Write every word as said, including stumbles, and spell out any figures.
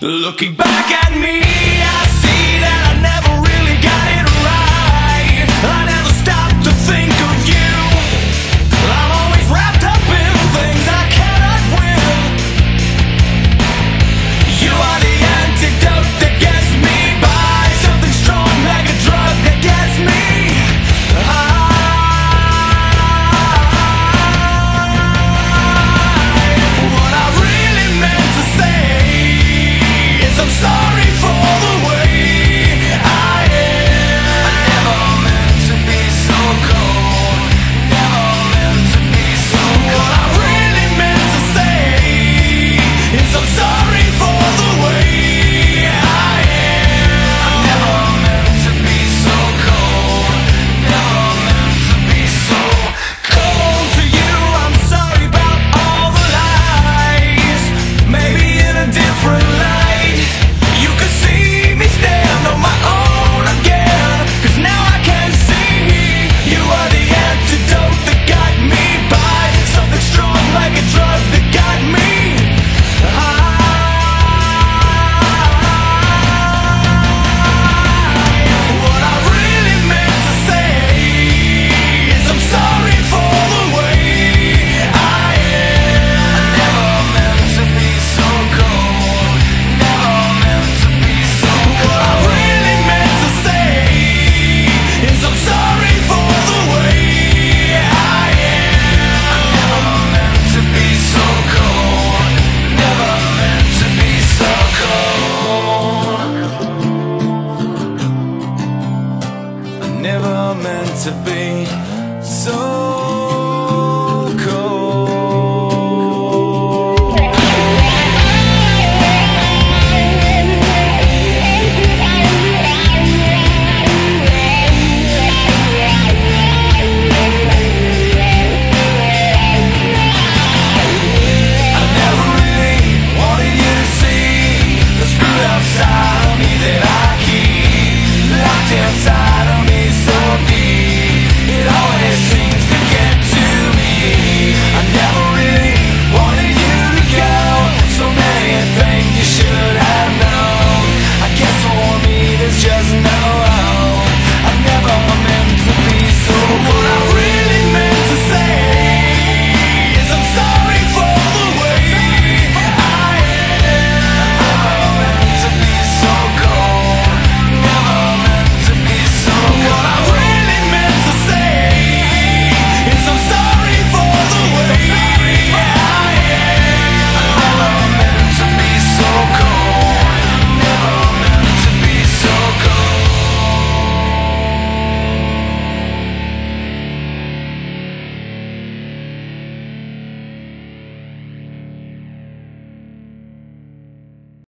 Looking back at me,